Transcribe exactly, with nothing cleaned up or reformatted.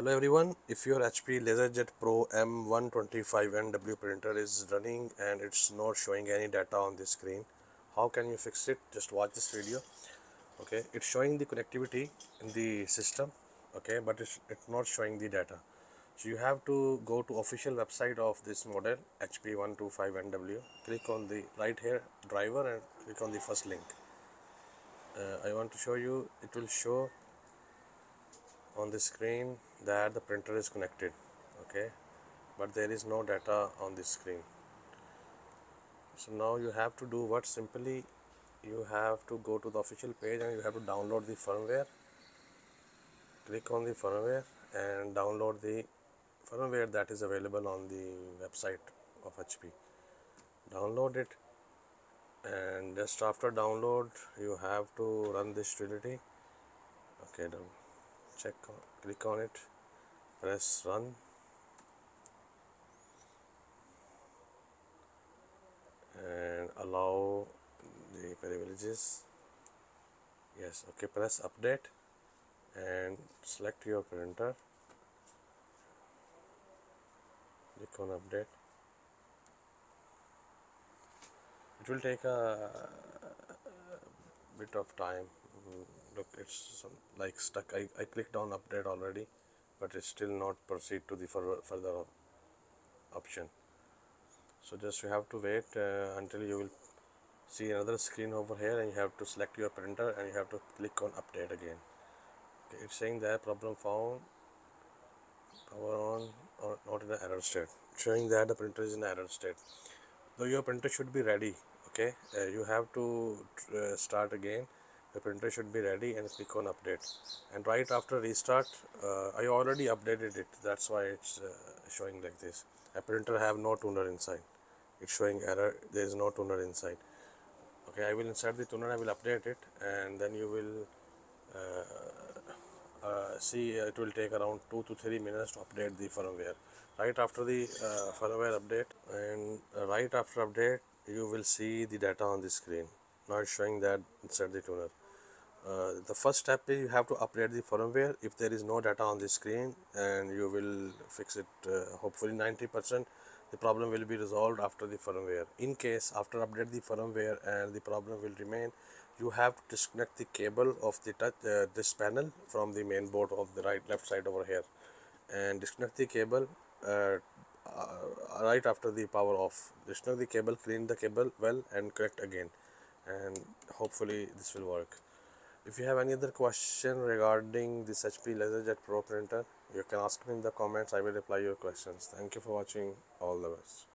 Hello everyone, if your H P LaserJet Pro M one twenty-five N W printer is running and it's not showing any data on the screen, how can you fix it? Just watch this video. Okay, it's showing the connectivity in the system, okay, but it's, it's not showing the data. So you have to go to official website of this model, H P one twenty-five N W, click on the right here driver and click on the first link. Uh, I want to show you, it will show on the screen that the printer is connected, okay, but there is no data on the screen. So now you have to do what? Simply you have to go to the official page and you have to download the firmware. Click on the firmware and download the firmware that is available on the website of H P. Download it, and just after download you have to run this utility. Okay, done. Check, click on it, press run, and allow the privileges. Yes, okay, press update and select your printer. Click on update. It will take a bit of time. Look, it's like stuck. I, I clicked on update already, but it's still not proceed to the further, further option. So just you have to wait uh, until you will see another screen over here, and you have to select your printer and you have to click on update again. Okay, it's saying that problem found, power on, or not in an error state, showing that the printer is in error state. Though your printer should be ready, okay, uh, you have to uh, start again. The printer should be ready and click on update, and right after restart uh, I already updated it, that's why it's uh, showing like this. A printer have no tuner inside, it's showing error, there is no tuner inside. Okay, I will insert the tuner, I will update it, and then you will uh, uh, see it will take around two to three minutes to update the firmware. Right after the uh, firmware update and uh, right after update you will see the data on the screen. Now it's showing that insert the tuner. Uh, the first step is you have to update the firmware if there is no data on the screen, and you will fix it. Uh, hopefully ninety percent the problem will be resolved after the firmware. In case after update the firmware and the problem will remain, you have to disconnect the cable of the touch uh, this panel from the main board of the right left side over here, and disconnect the cable uh, uh, right after the power off. Disconnect the cable, clean the cable well and connect again, and hopefully this will work. If you have any other question regarding this H P LaserJet Pro printer, you can ask me in the comments. I will reply your questions. Thank you for watching. All the best.